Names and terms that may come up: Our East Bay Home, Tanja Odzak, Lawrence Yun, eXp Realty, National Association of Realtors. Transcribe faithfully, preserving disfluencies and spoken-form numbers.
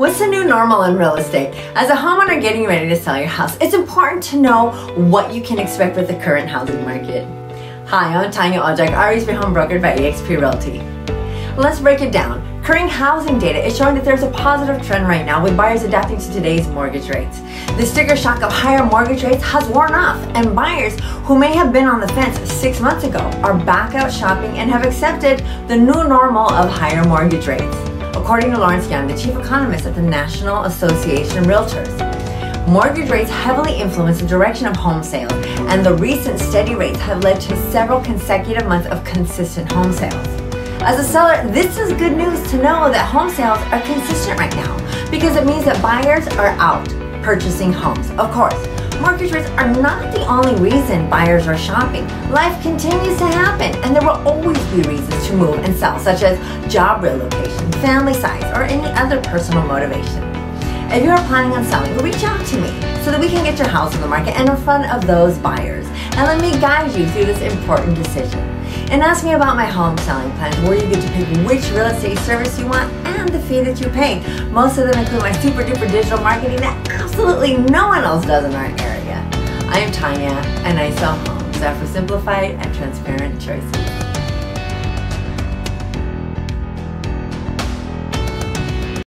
What's the new normal in real estate? As a homeowner getting ready to sell your house, it's important to know what you can expect with the current housing market. Hi, I'm Tanja Odzak, Our East Bay Home brokered by eXp Realty. Let's break it down. Current housing data is showing that there's a positive trend right now with buyers adapting to today's mortgage rates. The sticker shock of higher mortgage rates has worn off, and buyers who may have been on the fence six months ago are back out shopping and have accepted the new normal of higher mortgage rates, according to Lawrence Yun, the chief economist at the National Association of Realtors. Mortgage rates heavily influence the direction of home sales, and the recent steady rates have led to several consecutive months of consistent home sales. As a seller, this is good news to know that home sales are consistent right now because it means that buyers are out purchasing homes. Of course, mortgage rates are not the only reason buyers are shopping. Life continues to happen, and there will always be reasons to move and sell, such as job relocation, family size, or any other personal motivation. If you are planning on selling, reach out to me so that we can get your house on the market and in front of those buyers. And let me guide you through this important decision. And ask me about my home selling plan, where you get to pick which real estate service you want and the fee that you pay. Most of them include my super duper digital marketing that absolutely no one else does in our area. I am Tanja, and I sell homes that offer simplified and transparent choices.